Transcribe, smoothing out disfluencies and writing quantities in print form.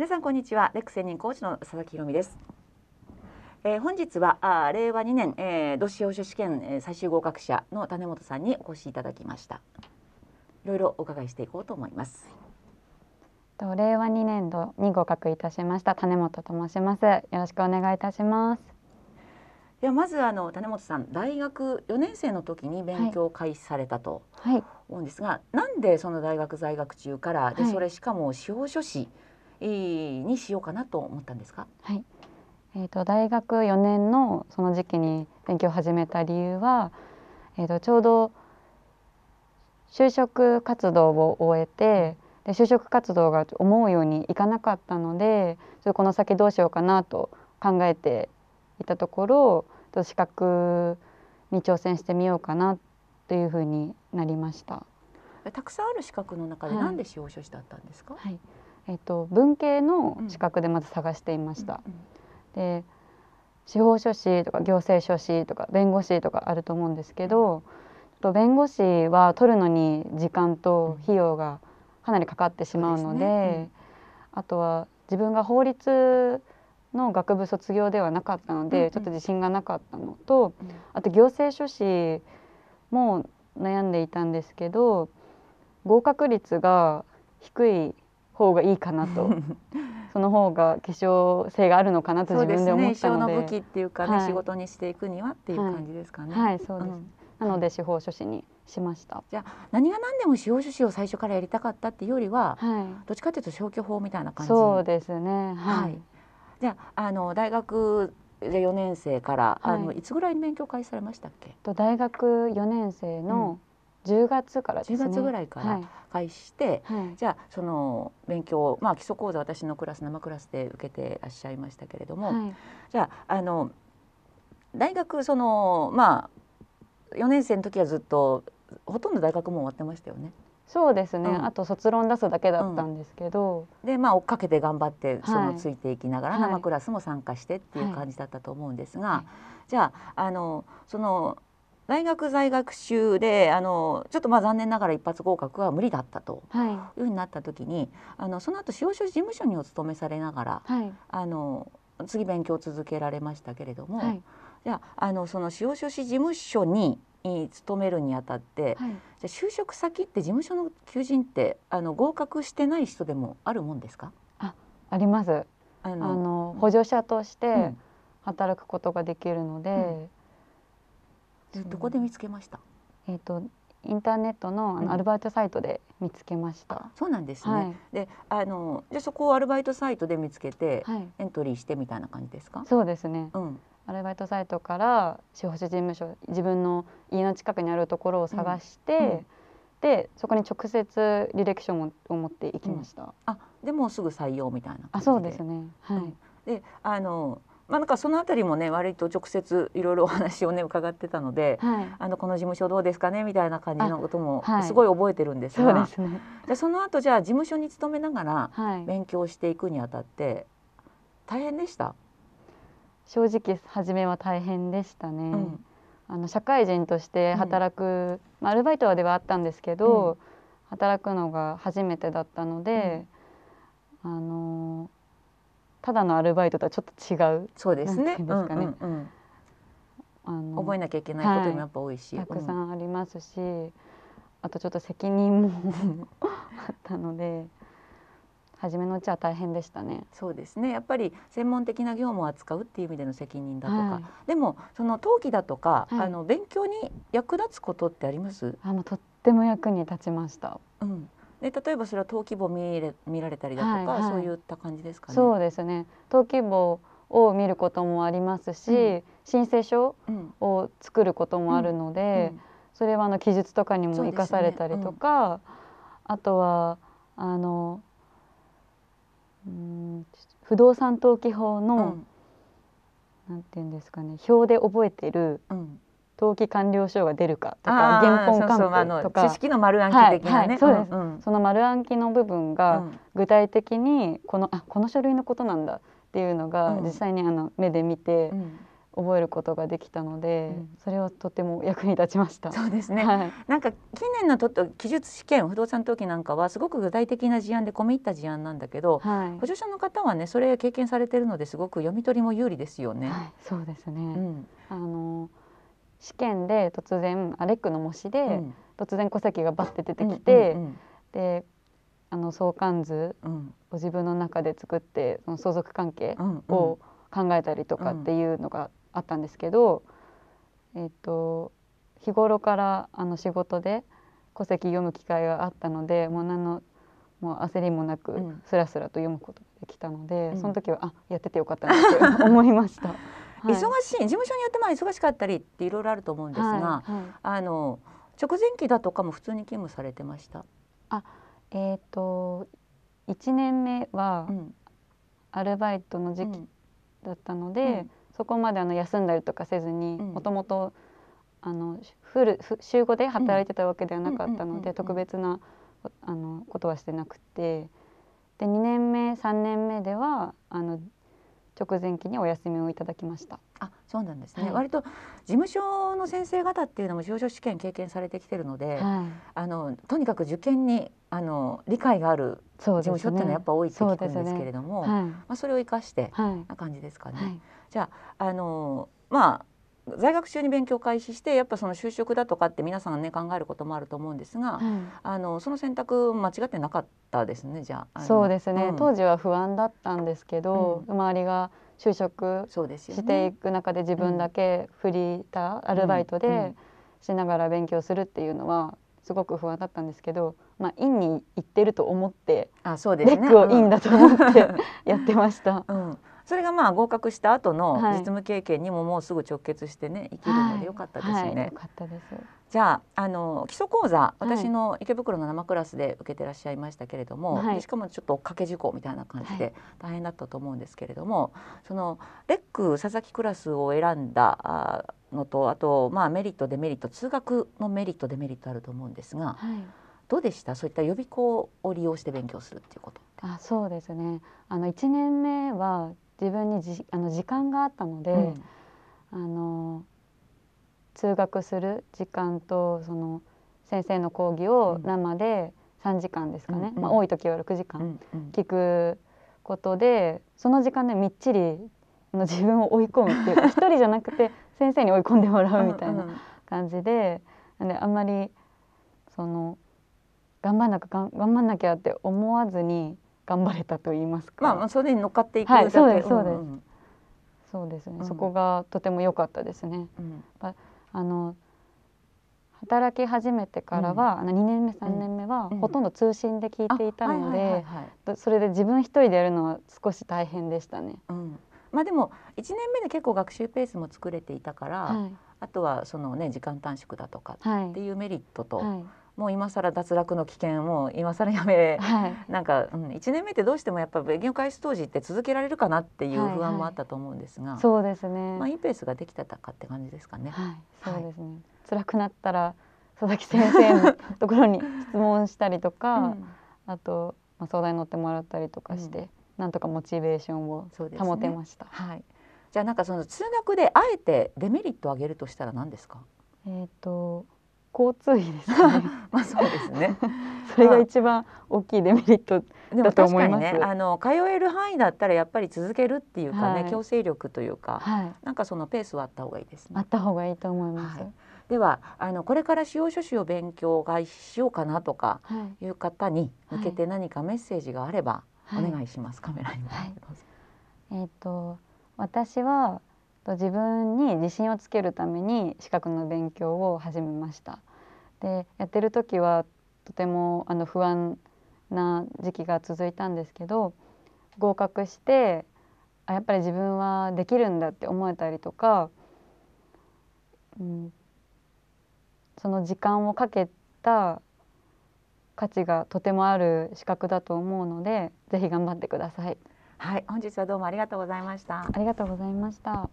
皆さんこんにちは。レック専任コーチの佐々木ひろみです。本日は令和2年、土地司法書士試験、最終合格者の種本さんにお越しいただきました。いろいろお伺いしていこうと思います。令和2年度に合格いたしました種本と申します。よろしくお願いいたします。ではまず種本さん、大学4年生の時に勉強を開始されたと思うんですが、なんでその大学在学中からで、それしかも司法書士にしようかなと思ったんですか？はい、大学4年のその時期に勉強を始めた理由は、ちょうど就職活動を終えて、で就職活動が思うようにいかなかったので、ちょっとこの先どうしようかなと考えていたところ、資格に挑戦してみようかなというふうになりました。たくさんある資格の中で何で司法書士だったんですか？はい、文系の資格でまず探していました。で司法書士とか行政書士とか弁護士とかあると思うんですけど、ちょっと弁護士は取るのに時間と費用がかなりかかってしまうの で、あとは自分が法律の学部卒業ではなかったので、ちょっと自信がなかったのと、あと行政書士も悩んでいたんですけど、合格率が低い方がいいかなとその方が希少性があるのかなと自分で思ったので、一生の武器っていうかね、仕事にしていくにはっていう感じですかね。はい、そうです。なので司法書士にしました。じゃあ何が何でも司法書士を最初からやりたかったっていうよりは、どっちかというと消去法みたいな感じ。そうですね。はい。じゃあ、大学で4年生から、いつぐらいに勉強開始されましたっけ？大学4年生の10月からですね。10月ぐらいから開始して、じゃあその勉強、まあ基礎講座、私のクラス生クラスで受けてらっしゃいましたけれども、じゃあ大学その4年生の時はずっとほとんど大学も終わってましたよね。そうですね、あと卒論出すだけだったんですけど、で追っかけて頑張ってそのついていきながら生クラスも参加してっていう感じだったと思うんですが、じゃあその大学在学中でちょっと残念ながら一発合格は無理だったというふうになった時に、その後司法書士事務所にお勤めされながら、次勉強を続けられましたけれども、じゃあその司法書士事務所に勤めるにあたって、じゃあ就職先って事務所の求人って合格してない人でもあるもんですか？あります。補助者として働くことができるので、どこで見つけました？インターネットのアルバイトサイトで見つけました。そうなんですね。で、でそこをアルバイトサイトで見つけてエントリーしてみたいな感じですか？そうですね。アルバイトサイトから司法書事務所、自分の家の近くにあるところを探して、でそこに直接履歴書を持っていきました。でもすぐ採用みたいな感じで。そうですね。でなんかそのあたりもね、割と直接いろいろお話をね伺ってたので、この事務所どうですかねみたいな感じのこともすごい覚えてるんですが、でその後じゃあ事務所に勤めながら勉強していくにあたって大変でした？正直初めは大変でしたね。社会人として働く、アルバイトではあったんですけど、働くのが初めてだったので、ただのアルバイトとはちょっと違う。そうですね。覚えなきゃいけないこともやっぱ多いし、たくさんありますし、あとちょっと責任もあったので。初めのうちは大変でしたね。そうですね。やっぱり専門的な業務を扱うっていう意味での責任だとか、でもその登記だとか、勉強に役立つことってあります？とっても役に立ちました。で例えばそれは登記簿見られたりだとか、そういった感じですかね。そうですね。登記簿を見ることもありますし、申請書を作ることもあるので、それは記述とかにも生かされたりとか、あとは不動産登記法の、なんていうんですかね、表で覚えている登記完了証が出るかとか、原本還付とか、知識の丸暗記的なね、そうです。その丸暗記の部分が具体的にこの書類のことなんだっていうのが実際に目で見て覚えることができたので、それはとても役に立ちました。そうですね。はい、なんか近年の記述試験、不動産登記なんかはすごく具体的な事案で込み入った事案なんだけど、はい、補助者の方はねそれ経験されているのですごく読み取りも有利ですよね。はい、そうですね。うん、試験で突然レックの模試で、突然戸籍がバッて出てきて、で相関図を自分の中で作ってその相続関係を考えたりとかっていうのがあったんですけど、日頃から仕事で戸籍読む機会があったので、もう焦りもなくスラスラと読むことができたので、その時はやっててよかったなって思いました。はい、忙しい事務所によって忙しかったりっていろいろあると思うんですが、はいはい、直前期だとかも普通に勤務されてました？1年目はアルバイトの時期だったので、そこまで休んだりとかせずに、もともと週5で働いてたわけではなかったので、特別なことはしてなくて、で2年目3年目では直前期にお休みをいただきました。あ、そうなんですね。はい、割と事務所の先生方っていうのも司法書試験経験されてきてるので、はい、とにかく受験に理解がある事務所っていうのはやっぱ多いって聞くんですけれども、それを生かしてな感じですかね。はい、じゃあ在学中に勉強を開始して、やっぱその就職だとかって皆さんね考えることもあると思うんですが、その選択間違ってなかったですね。じゃあそうですね、当時は不安だったんですけど、周りが就職していく中で自分だけフリーターアルバイトでしながら勉強するっていうのはすごく不安だったんですけど、院に行ってると思って、レックを院だと思ってやってました。それが合格した後の実務経験にももうすぐ直結してね、生きるので良かったですよね。良かったです。じゃあ基礎講座、私の池袋の生クラスで受けてらっしゃいましたけれども、しかもちょっと追っかけ事故みたいな感じで大変だったと思うんですけれども、そのレック佐々木クラスを選んだのと、あとメリットデメリット、通学のメリットデメリットあると思うんですが、どうでした？そういった予備校を利用して勉強するっていうこと。あ、そうですね。1年目は自分に時間があったので、通学する時間とその先生の講義を生で3時間ですかね、多い時は6時間聞くことで、その時間でみっちり自分を追い込むっていうか、一人じゃなくて先生に追い込んでもらうみたいな感じで、あんまり頑張んなきゃって思わずに頑張れたと言いますか。それに乗っかっていく。はい、そうです、そうです。そうですね。そこがとても良かったですね。働き始めてからは、2年目、3年目はほとんど通信で聞いていたので、それで自分一人でやるのは少し大変でしたね。でも1年目で結構学習ペースも作れていたから、あとはそのね時間短縮だとかっていうメリットと。もう今更脱落の危険を今更やめ、なんか1年目ってどうしてもやっぱり勉強開始当時って続けられるかなっていう不安もあったと思うんですが、そうですね。いいペースができたかって感じですかね。そうですね。辛くなったら佐々木先生のところに質問したりとか、あと相談に乗ってもらったりとかして、なんとかモチベーションを保てました。はい。じゃあその通学であえてデメリットを挙げるとしたら何ですか？交通費ですね。そうですね。それが一番大きいデメリットだと思います。でも確かにね、通える範囲だったらやっぱり続けるっていうかね、強制力というか、なんかそのペースはあった方がいいですね。あった方がいいと思います。ではこれから司法書士を勉強開始しようかなとかいう方に向けて何かメッセージがあればお願いします。カメラに。私は。自分に自信をつけるために資格の勉強を始めました。で、やってる時はとても不安な時期が続いたんですけど、合格してやっぱり自分はできるんだって思えたりとか、その時間をかけた価値がとてもある資格だと思うので、ぜひ頑張ってください。はい、本日はどうもありがとうございました。ありがとうございました。